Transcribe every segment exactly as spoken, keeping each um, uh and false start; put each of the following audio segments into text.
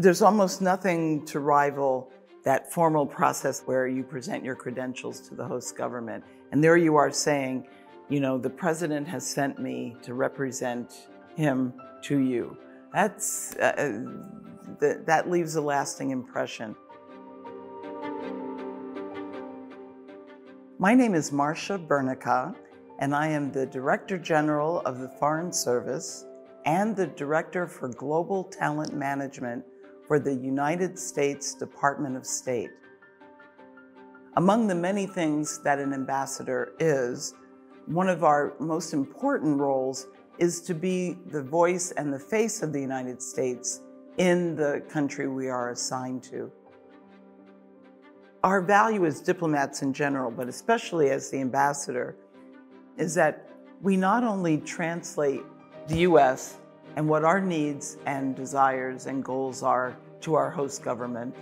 There's almost nothing to rival that formal process where you present your credentials to the host government. And there you are saying, you know, the president has sent me to represent him to you. That's, uh, th that leaves a lasting impression. My name is Marcia Bernicat, and I am the Director General of the Foreign Service and the Director for Global Talent Management for the United States Department of State. Among the many things that an ambassador is, one of our most important roles is to be the voice and the face of the United States in the country we are assigned to. Our value as diplomats in general, but especially as the ambassador, is that we not only translate the U S and what our needs and desires and goals are to our host government,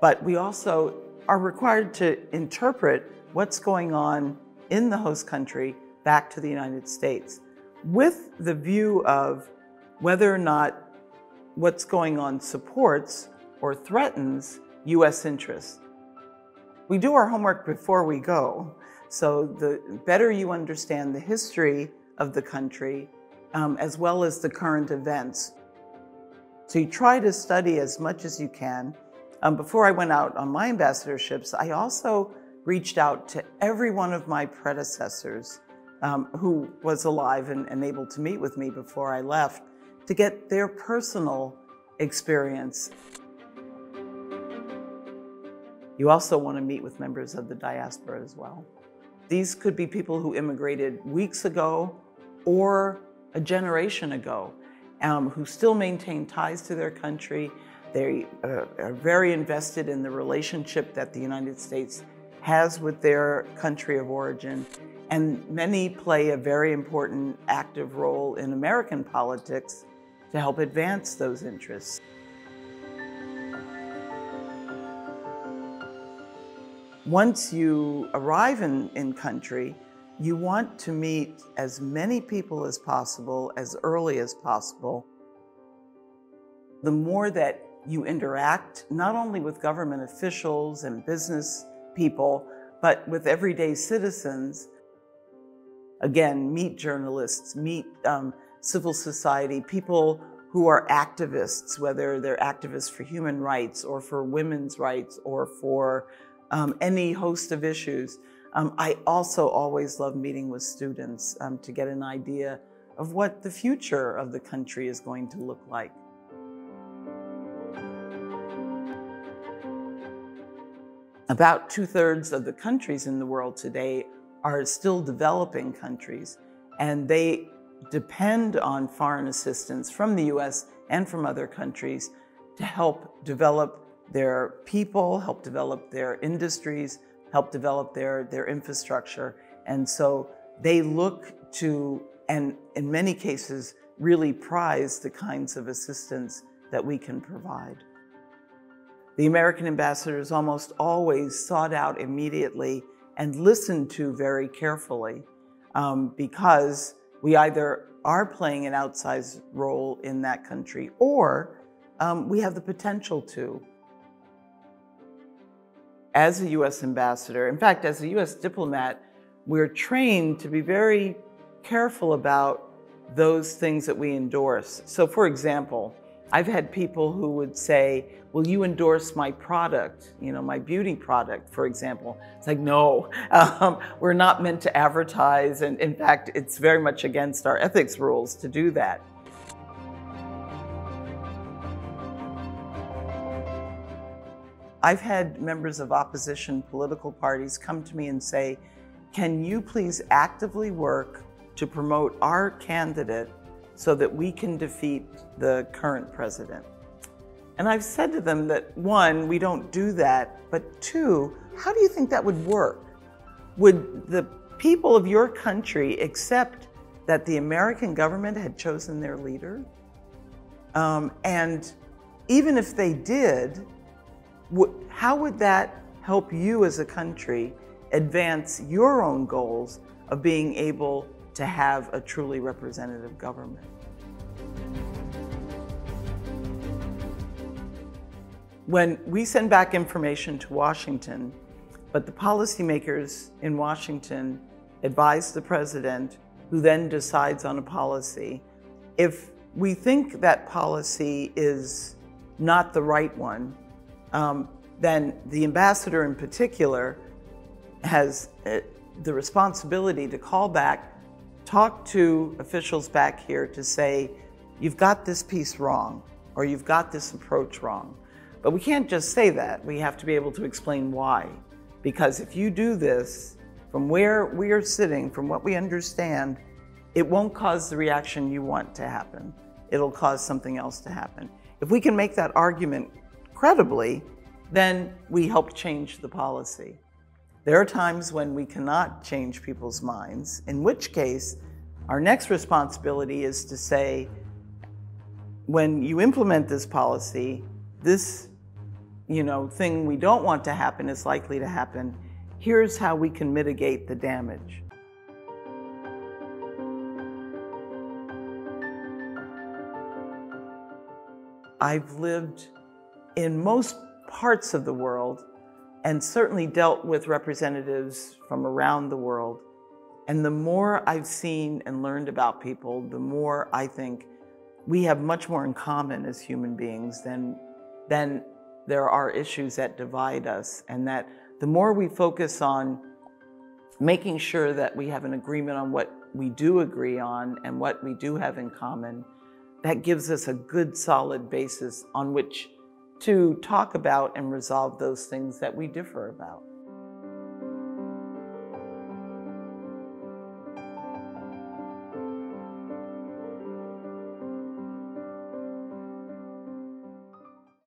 but we also are required to interpret what's going on in the host country back to the United States, with the view of whether or not what's going on supports or threatens U S interests. We do our homework before we go, so the better you understand the history of the country, um, as well as the current events. So you try to study as much as you can. Um, before I went out on my ambassadorships, I also reached out to every one of my predecessors Um, who was alive and, and able to meet with me before I left, to get their personal experience. You also want to meet with members of the diaspora as well. These could be people who immigrated weeks ago or a generation ago, um, who still maintain ties to their country. They uh, are very invested in the relationship that the United States has with their country of origin. And many play a very important active role in American politics to help advance those interests. Once you arrive in, in country, you want to meet as many people as possible, as early as possible. The more that you interact, not only with government officials and business people, but with everyday citizens, again, meet journalists, meet um, civil society, people who are activists, whether they're activists for human rights or for women's rights or for um, any host of issues. Um, I also always love meeting with students um, to get an idea of what the future of the country is going to look like. About two-thirds of the countries in the world today are still developing countries, and they depend on foreign assistance from the U S and from other countries to help develop their people, help develop their industries, help develop their, their infrastructure. And so they look to, and in many cases, really prize the kinds of assistance that we can provide. The American ambassador is almost always sought out immediately and listened to very carefully, um, because we either are playing an outsized role in that country or um, we have the potential to. As a U S ambassador, in fact, as a U S diplomat, we're trained to be very careful about those things that we endorse. So for example, I've had people who would say, will you endorse my product, you know, my beauty product, for example? It's like, no, um, we're not meant to advertise. And in fact, it's very much against our ethics rules to do that. I've had members of opposition political parties come to me and say, can you please actively work to promote our candidate so that we can defeat the current president? And I've said to them that, one, we don't do that, but two, how do you think that would work? Would the people of your country accept that the American government had chosen their leader? Um, and even if they did, how would that help you as a country advance your own goals of being able to have a truly representative government? when we send back information to Washington, but the policymakers in Washington advise the president, who then decides on a policy. If we think that policy is not the right one, um, then the ambassador in particular has uh, the responsibility to call back, talk to officials back here to say, you've got this piece wrong, or you've got this approach wrong. But we can't just say that. We have to be able to explain why. Because if you do this, from where we are sitting, from what we understand, it won't cause the reaction you want to happen. It'll cause something else to happen. If we can make that argument credibly, then we help change the policy. There are times when we cannot change people's minds, in which case, our next responsibility is to say, when you implement this policy, this, you know, thing we don't want to happen is likely to happen. Here's how we can mitigate the damage. I've lived in most parts of the world and certainly dealt with representatives from around the world. And the more I've seen and learned about people, the more I think we have much more in common as human beings than, than there are issues that divide us, and that the more we focus on making sure that we have an agreement on what we do agree on and what we do have in common, that gives us a good solid basis on which to talk about and resolve those things that we differ about.